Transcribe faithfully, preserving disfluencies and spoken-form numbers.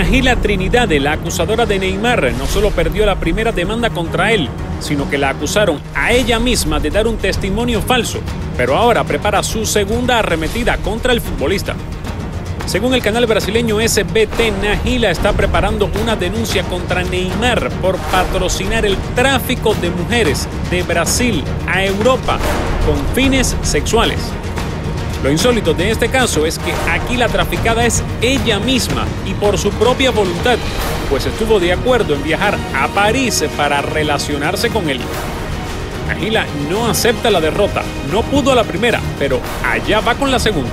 Najila Trinidade, la acusadora de Neymar, no solo perdió la primera demanda contra él, sino que la acusaron a ella misma de dar un testimonio falso, pero ahora prepara su segunda arremetida contra el futbolista. Según el canal brasileño S B T, Najila está preparando una denuncia contra Neymar por patrocinar el tráfico de mujeres de Brasil a Europa con fines sexuales. Lo insólito de este caso es que aquí la traficada es ella misma y por su propia voluntad, pues estuvo de acuerdo en viajar a París para relacionarse con él. Najila no acepta la derrota, no pudo a la primera, pero allá va con la segunda.